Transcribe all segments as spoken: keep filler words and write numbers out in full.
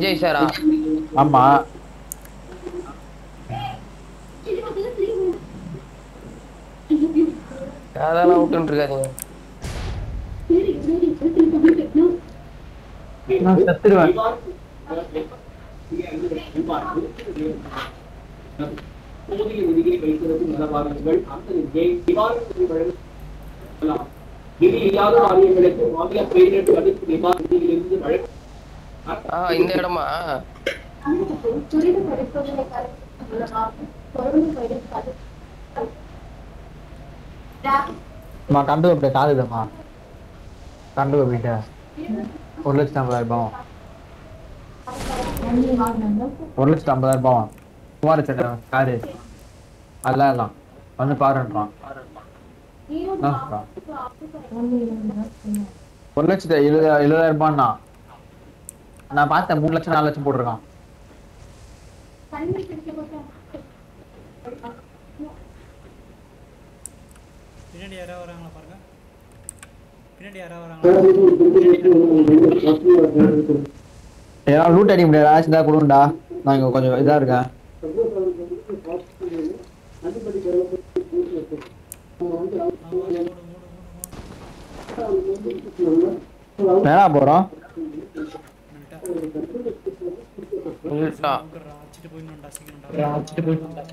Jay sir. Amma. யாரால அவுட்ன்ட்டு இருக்காதீங்க. நான் செத்துடுவேன். போதிலே விதிகளை வைக்கிறது நலபாரங்கள் அந்த ஜெய் விவாரத்துக்கு வழங்கலாம். இது இல்லாத காரியங்களுக்கு மாநில பேரிட்டு அடுத்து நிபாதியிலிருந்து வழங்க. ஆ இந்த இடமா துரித பரிசோதனை காரணமாக கொரோனா வைரஸ் பாதிப்பு. மா கண்டு அப்படியே காதுதமா. கண்டு அப்படியே. ஒரு லட்சம் ஐம்பதாயிரம் ரூபாய். ஒரு லட்சம் ஐம்பதாயிரம் ரூபாய். வார சென்ற காரே அல்லாஹ் வந்து பாருன்றான் ஒரு லட்சம் எழுபதாயிரம் ரூபாய்ண்ணா நான் பார்த்தேன் மூணு லட்சம் நாலு லட்சம் போட்டிருக்கான் பின்னாடி யாரா வராங்களா பாருங்க பின்னாடி யாரா வராங்களா ஏதாவது லூட் அடிக்க முடியாது ஆச்சுடா கொடுண்டா நான் இங்க கொஞ்சம் இதா இருக்கேன் மேல போறோம் உள்டா அடிச்சிட்டு போயினோம்டா சீக்கிரம்டா அடிச்சிட்டு போயினோம்டா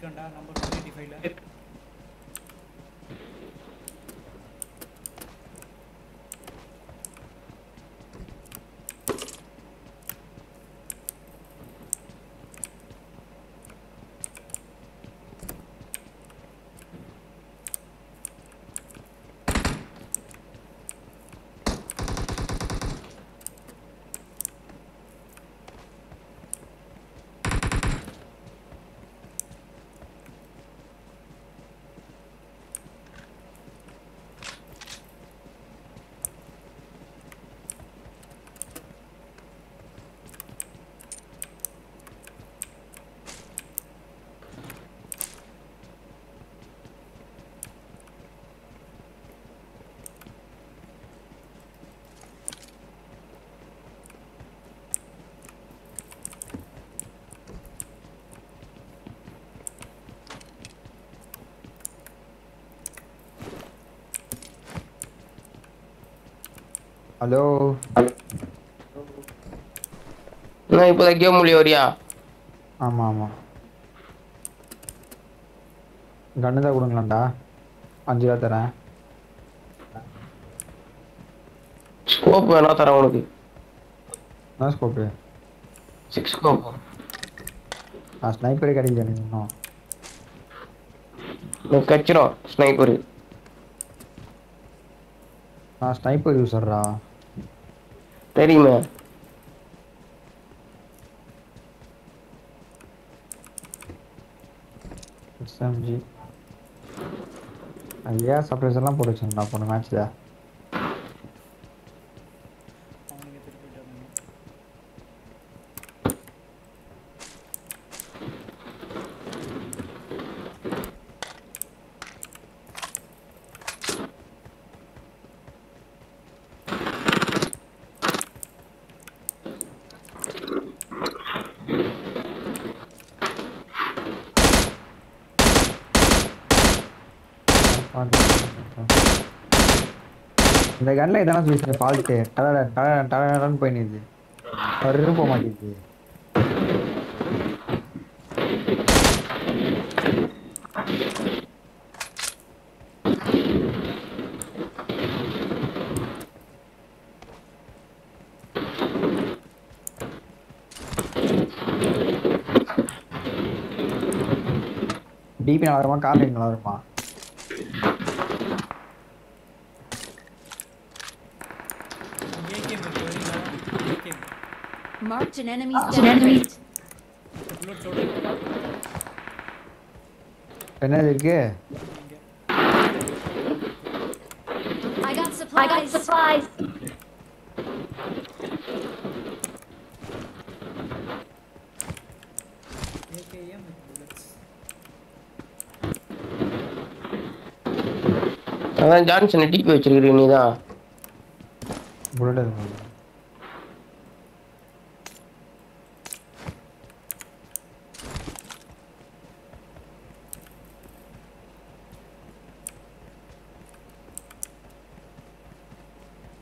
இருக்கண்டா நம்பர் இரநூற்று ஐம்பத்தி ஐந்து ல हेलो நான் இப்போதே கேம் முடிய வரியா ஆமா ஆமா கண்ணதா கொடுங்கடா அஞ்சு ரூபாய் தரேன் ஸ்கோப் வேணா தரேன் உங்களுக்கு நான் ஸ்கோப் ஆறு ஸ்கோப் ஆ ஸ்னைப்பர் கடிங்க நீங்க நோ கச்சிரோ ஸ்னைப்பர் ஆ ஸ்னைப்பர் யூசர்ரா தெரியுமா சம்ஜி ஐயா சப்ரேஸ் எல்லாம் போடுச்சுடா போன மேட்ச்ல இந்த கண்ணில் இதெல்லாம் சொல்லிச்சு ஃபால்ட்டு டலட டலட டலடான்னு போயிடுது அவரு போக மாட்டேங்குது. டிபி நல்லா வருமா கார்ல நல்லா வருமா? Marked an enemy's dead. என்ன இருக்கு? I got supplies. I got supplies. நான் ஜான்சன் டிபி வச்சிருக்கேன் நீ தான் புல்லட் இருக்கு.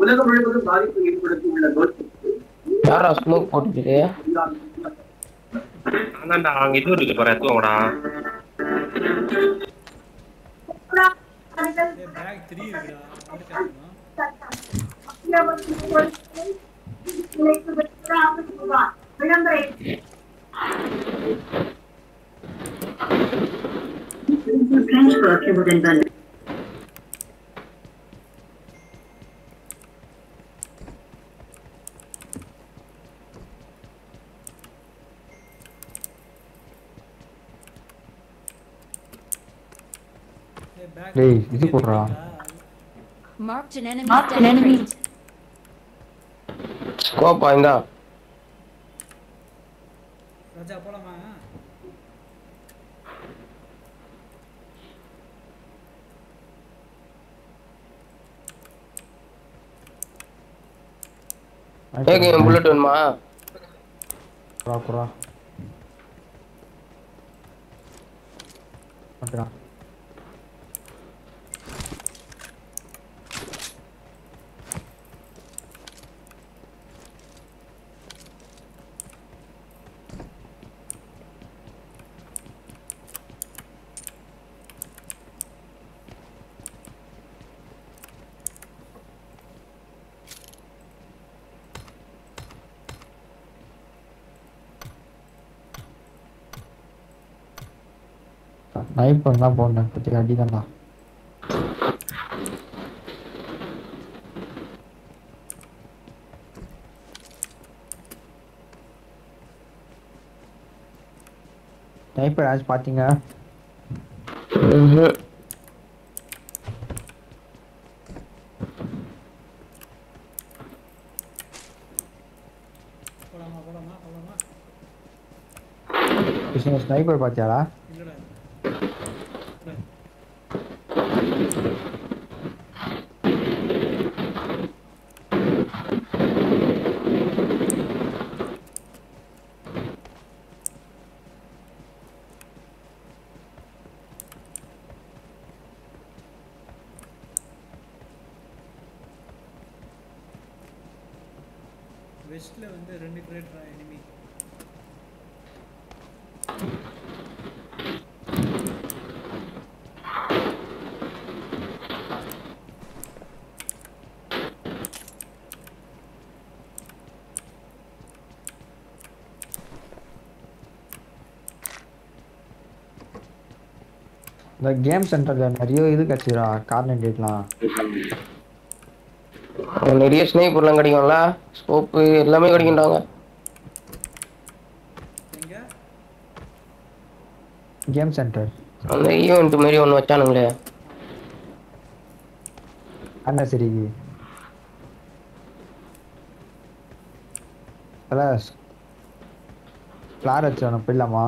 உலகம் முழுவதும் பாதிப்பு ஏற்படுத்தி உள்ள யாரா ஸ்மோக் போட்டுக்கிறியா அண்ணா அங்க இது இருக்கு பாரு தூங்கடா பேக் three இருக்குடா வந்து காட்டுமா அப்டியே வந்து செலக்ட் பண்றாங்க போவா நம்பர் eight ட்ரான்ஸ்ஃபர் கேப்டன் பண்ணு டேய் இது போறா marked an enemy marked an enemy scope ஆயிண்டா ராஜா போலாமா ஏங்க புல்லட் வேணுமா குறா குறா அடடா நான் பண்ணலாம் போறேன் பத்தி அடிதான்டா டைப்பர் आज பாத்தீங்க போலாமா போலாமா போலாமா கிஷன் ஸ்னைப்பர் பாத்தியாடா வெஸ்ட்ல வந்து ரெண்டு கிரேட் ரா எனிமி இந்த கேம் சென்டர்ல நிறைய இது கச்சிரா கார்னர் டேட்லாம் நிறைய ஸ்னைப்பர்லாம் கிடைக்கும்ல ஸ்கோப் எல்லாமே கிடைக்கும்டாங்க. எங்க கேம் சென்டர் அந்த ஈவென்ட் மாதிரி ஒன்னு வச்சானுங்களே அண்ணா சரி ப்ளஸ் ப்ளார் வச்சானோ பிள்ளமா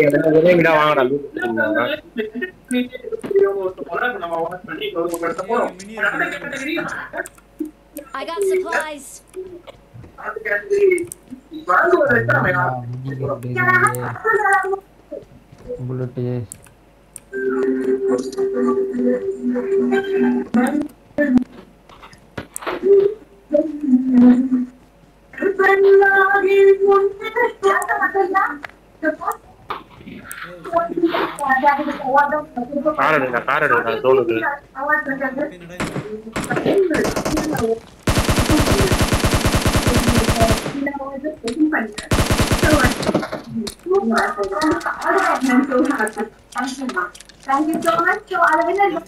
ஏடா வாங்கடா I got supplies बुलेट ये कार रेगा कार रेगा दोनों Thank you so much. So, I will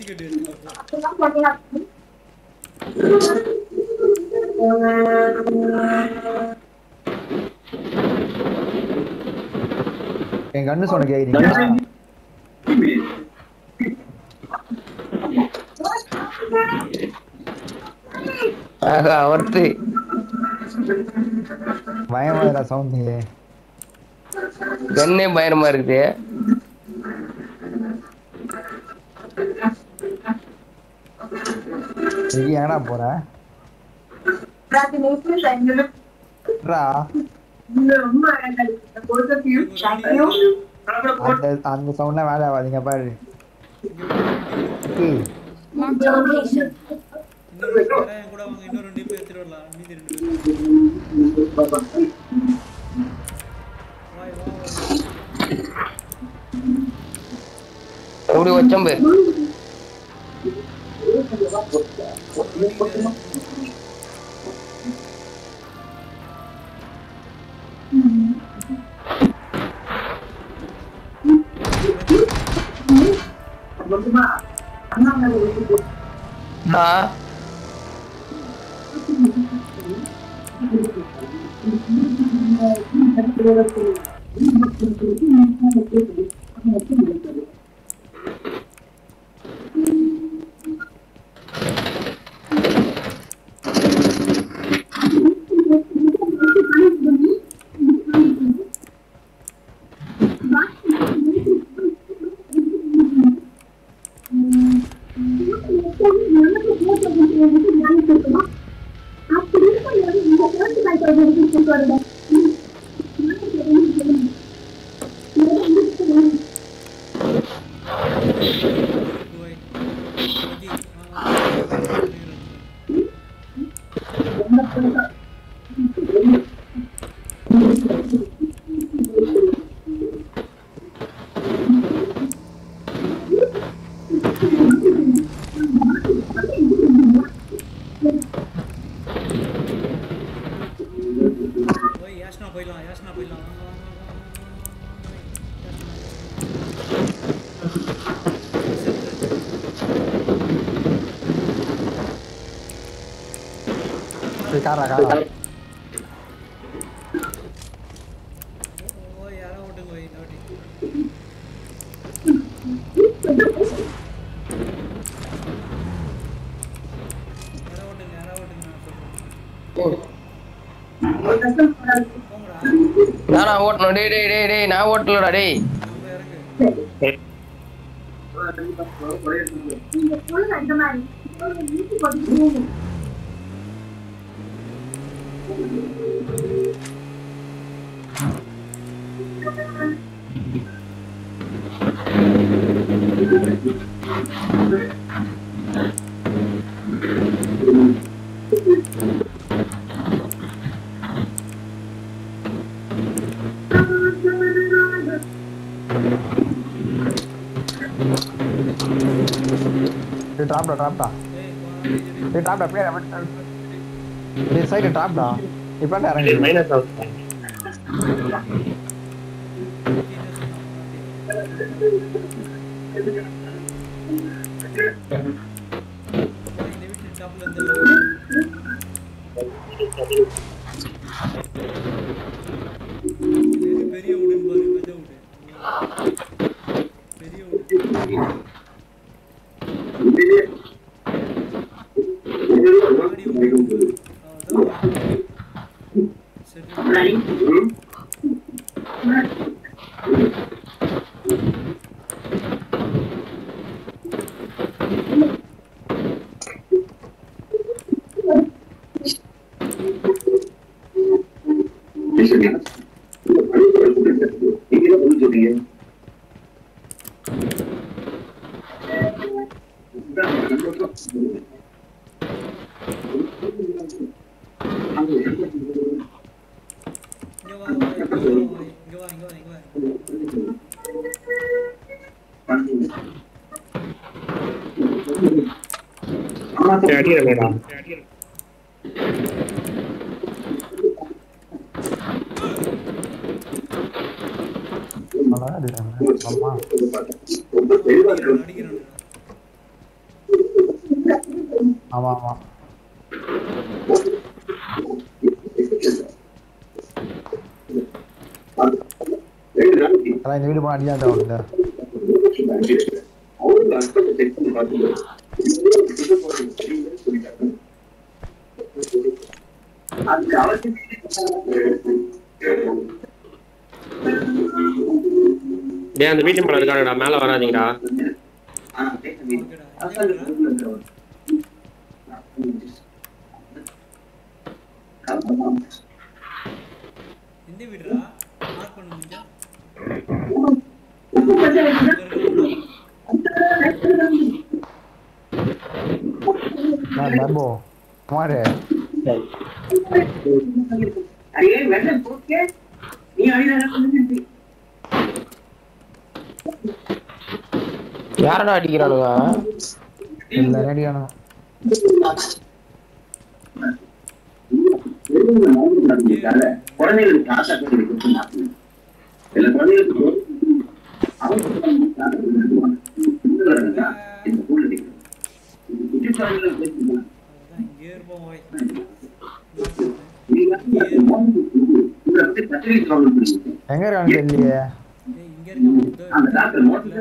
be there. Gunne bayar mar gaya. ये है ना बोरा प्रातिनिध्य शैंगल रा नम्मा ऐसा बोल सकती हूँ शैंगल आंधे आंधे साउंड ना वाला वाली क्या पर ओरे वच्चम बे हाँ cara cara நான் ஓட்றேன் டேய் டேய் டேய் டேய் நான் ஓட்டலடா டேய் Trap da, trap da. Hey, trap da. Player, this side trap da. Ipa da range. Minus out. அந்த மீட்டிங் பண்ண இருக்கானடா மேல வராதீங்கடா ஆ இந்த விடுடா மார்க் பண்ணு முடிஞ்சா நான் டர்போ மாரே अरे வெண்ண போக்கே நீ அடிடா பண்ணுங்க யாரடா அடிக்குறானுங்க இந்த ரேடியானா குழந்தைகளுக்கு காசா கொடுத்து மாத்துங்க இல்ல குழந்தைகளுக்கு அவங்களுக்கு காசா கொடுத்துடுவாங்க இந்த கூல்ல நிக்கு இது சாய்ல வெச்சிருங்க கியர் பாய் நீங்க இந்த பத்திரி ப்ராப்ளம் இருக்கு எங்க இருக்கானே தெரியல இங்க இருக்க அந்த doctor motor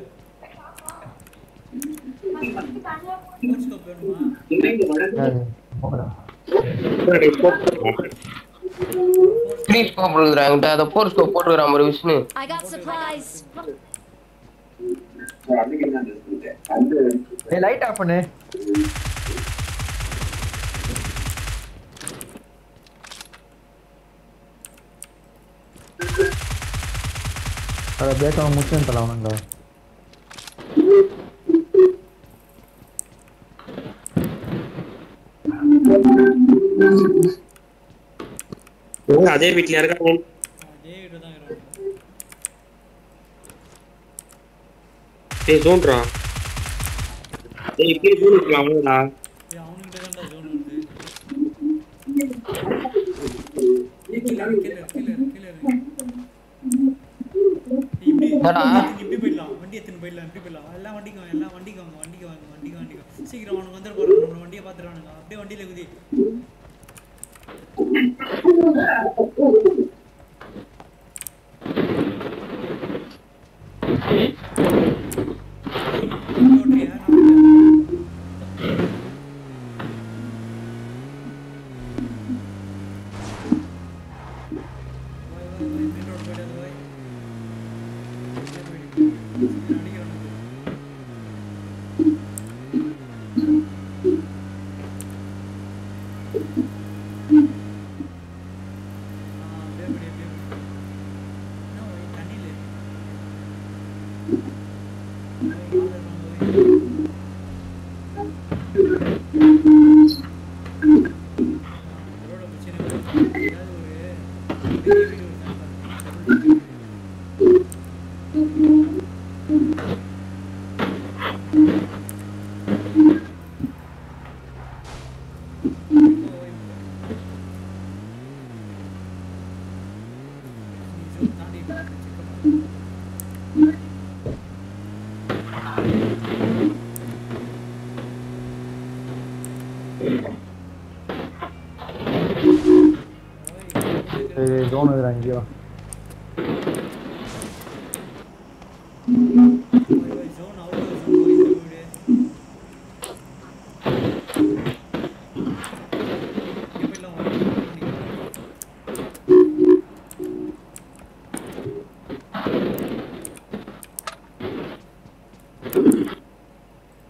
got supplies. Hey, light off பண்ணு ಅರೆ ಬೇಕವ ಮುಚ್ಚಿ ಅಂತಲ್ಲ ಅವನಂಗ ಅದೇ ಬಿಟ್ಲಿ ಯಾರ್ಗ ಅದೇ ಇರೋದಾ ಏ ಜೋನ್ ರಾ ಏ ಇಲ್ಲಿ ಜೋನ್ ಇರಲಾ ಏ ಅವನಿಗೆ ಬೇಕಂತ ಜೋನ್ ಇರುತ್ತೆ ಇಲ್ಲಿ ನಾನು ಕಿಲರ್ ಕಿಲರ್ ಕಿಲರ್ இப்படி இப்படி போய்டலாம் வண்டி எத்தின போய்டலாம் இப்படி போய்டலாம் எல்லா வண்டிங்க எல்லா வண்டிங்க வாங்க வண்டிங்க வாங்க வண்டிங்க வண்டிங்க சீக்கிரம் வந்து வந்தற போறோம் நம்ம வண்டியை பாத்துறானுங்க அப்படியே வண்டியில குதி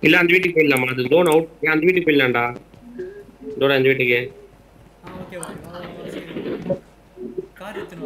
இல்ல அந்த வீட்டுக்கு போய்டலாமா அது ஜோன் அவுட் அந்த வீட்டுக்கு போய்டலாம்டா டோர் அந்த வீட்டுக்கு ஆ okay okay car எடுத்துனோ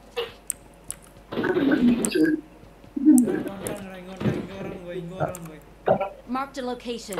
mark the location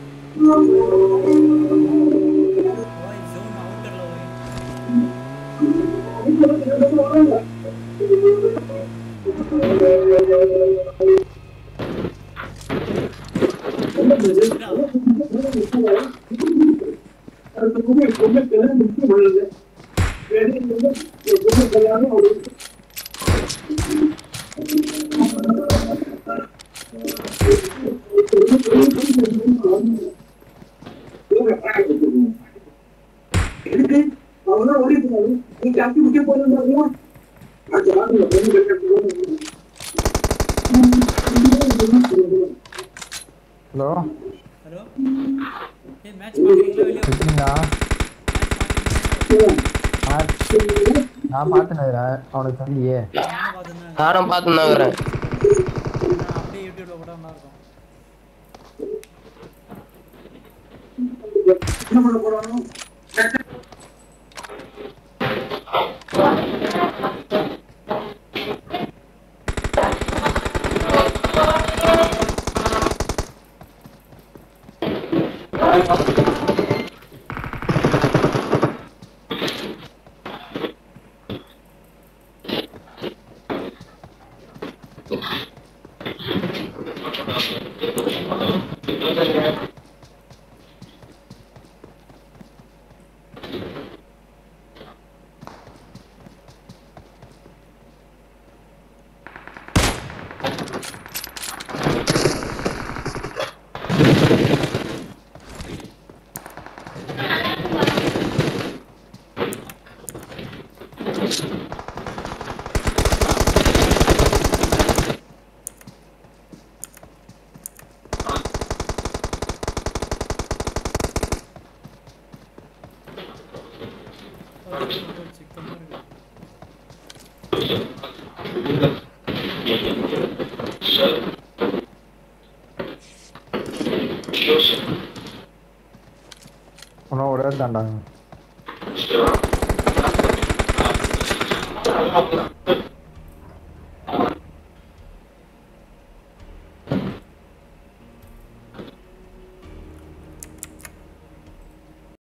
ஓய் ஜோன் அவுட்டர்ல ஓய் Hello. Hello. Hey, match பாக்குறீங்களா வெளிய வந்துட்டீங்களா? நான் பாத்துனேடா அவனுக்கு தெரியே. நானும் பாத்துனேங்கற. நான் அப்படியே YouTubeல போடாம இருக்கோம். என்ன பண்ண போறானோ? Sure.